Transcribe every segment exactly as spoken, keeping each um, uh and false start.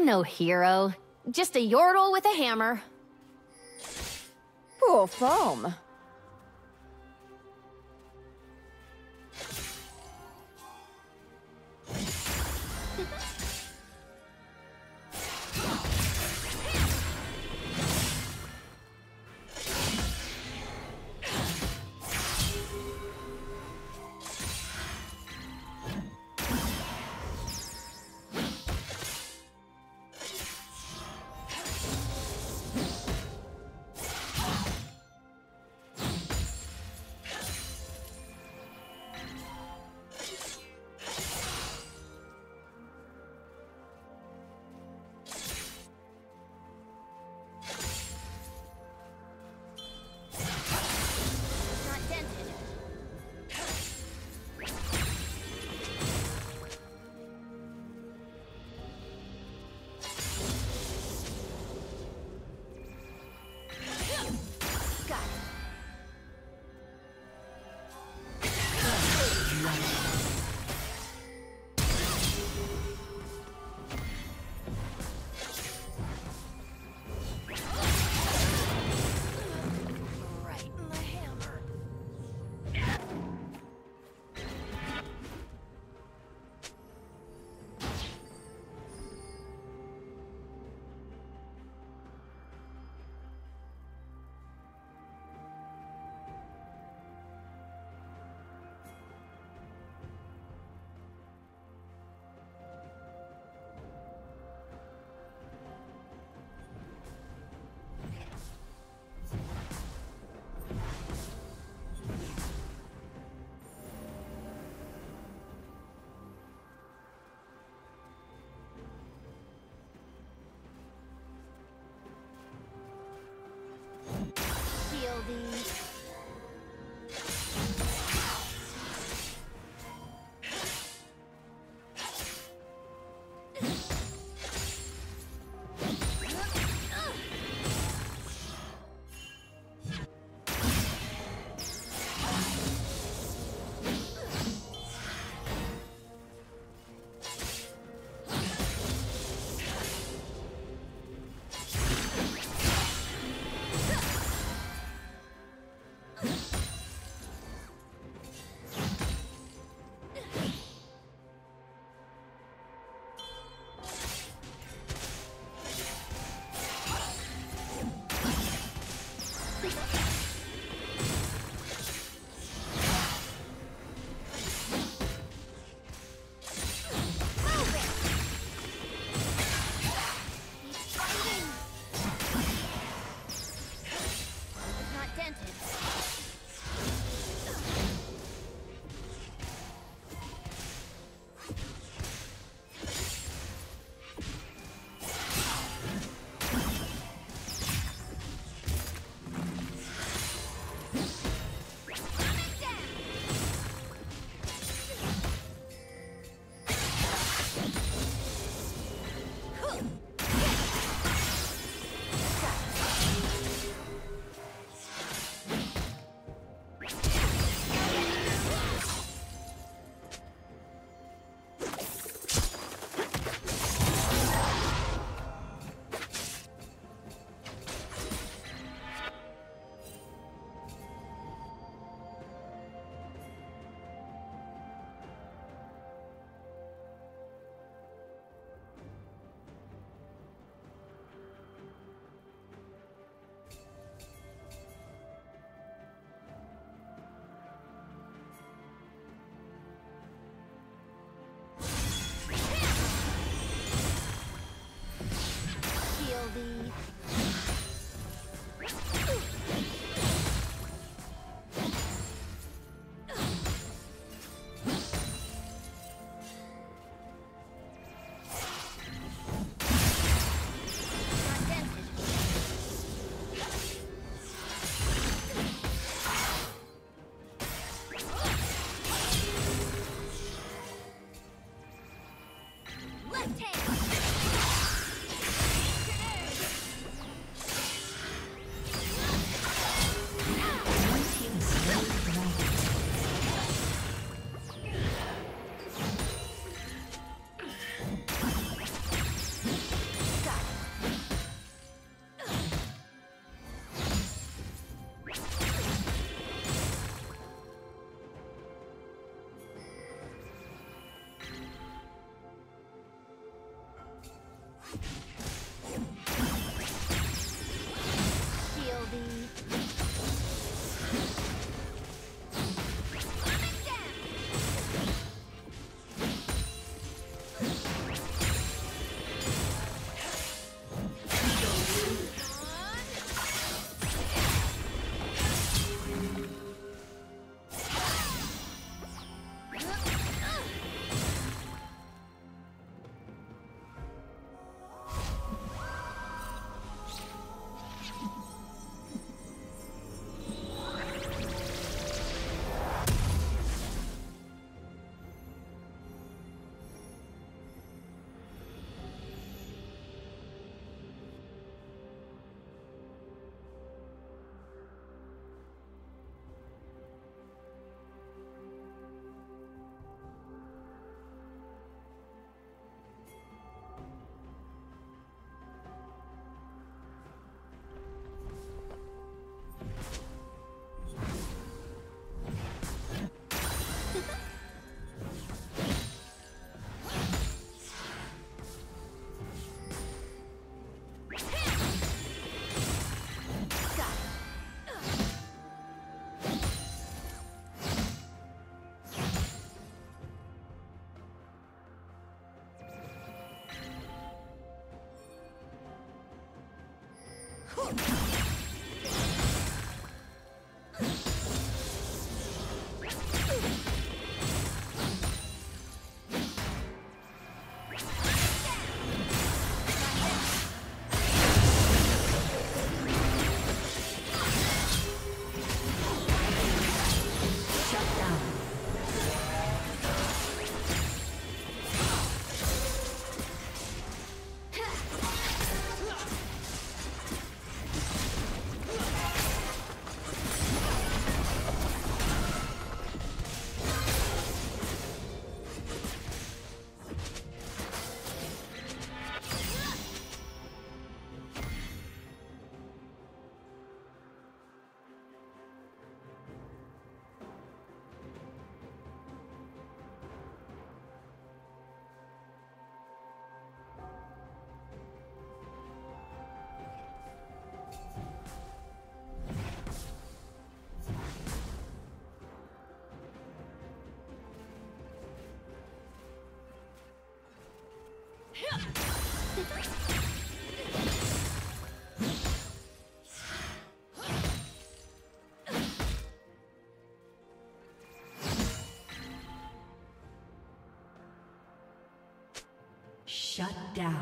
I'm no hero, just a yordle with a hammer. Poor form. Shut down. Got it.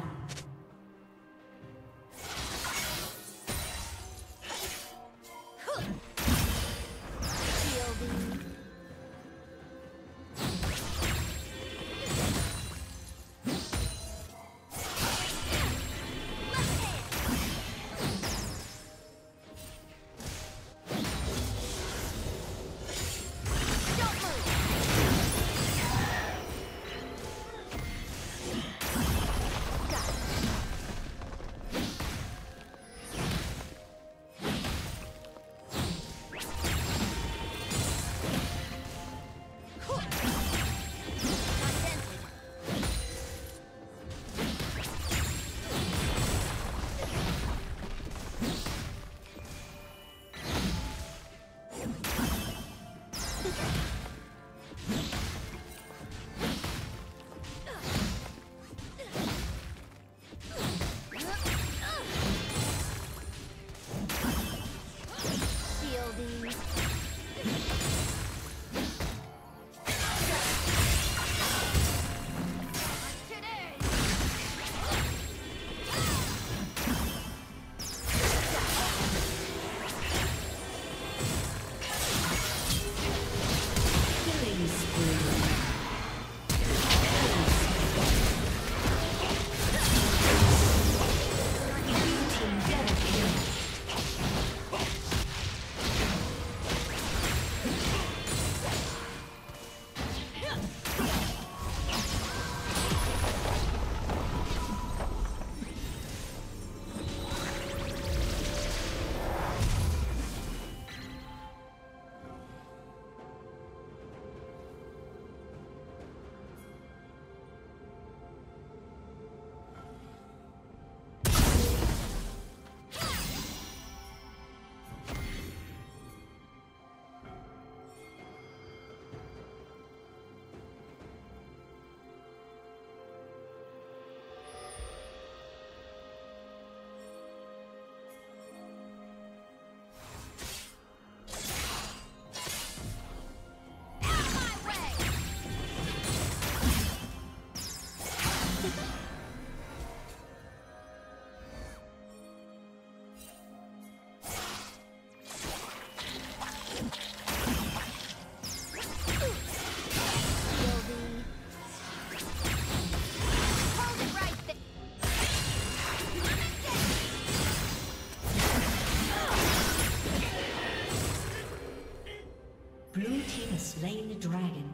dragon.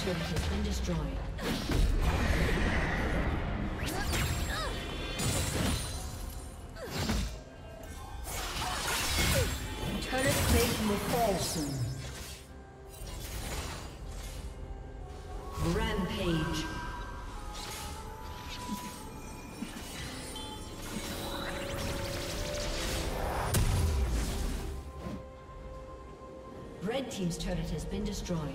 Team's turret has been destroyed. Red Team's turret has been destroyed.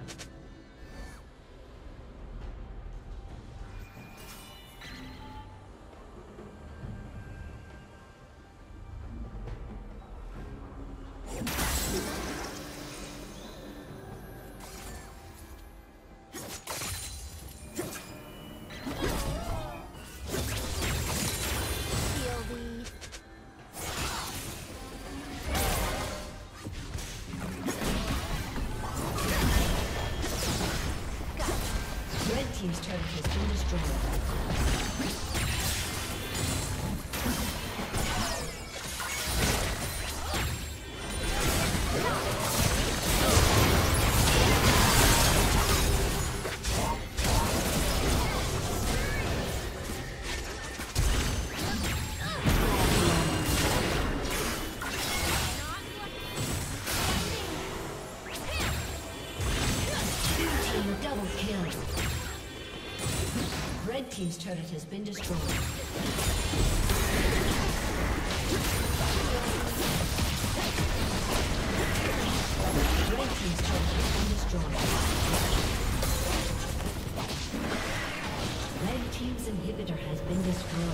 team's turret has been destroyed. Team's turret has been destroyed. Red team's turret has been destroyed. Red team's inhibitor has been destroyed.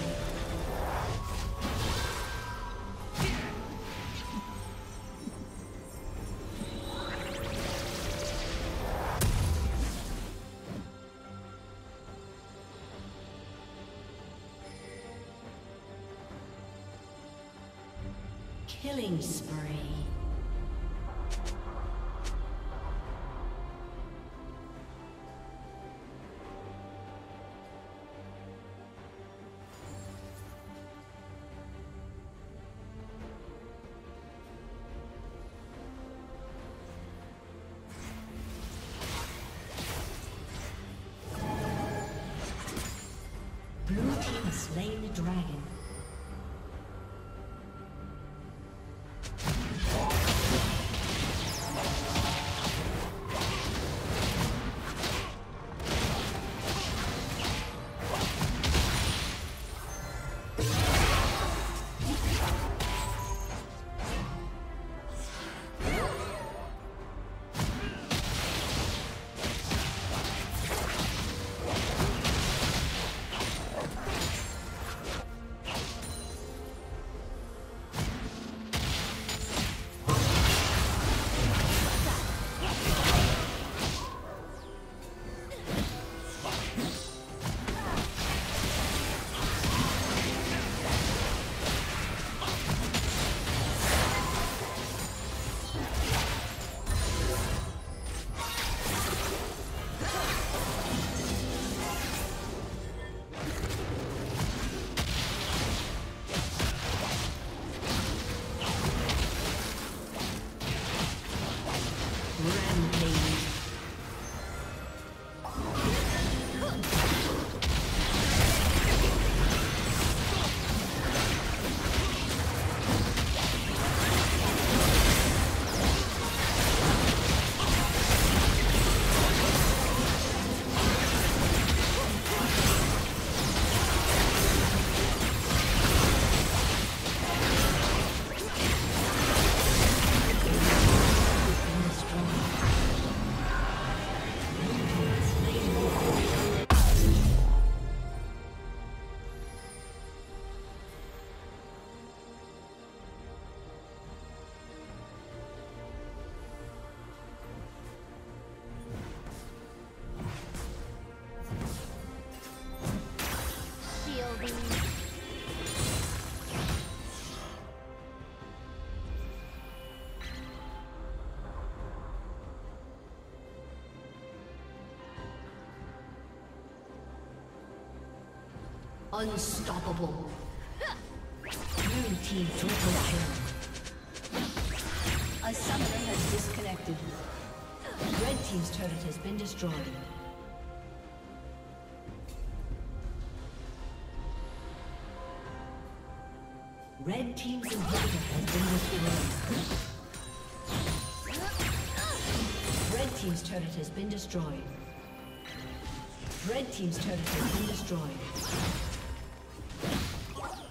Killing spree. Blue team has slain the dragon. Unstoppable. Blue team triple kill. A summoner has disconnected. Red team's turret has been destroyed. Red team's inhibitor has been destroyed. Red team's turret has been destroyed. Red team's turret has been destroyed.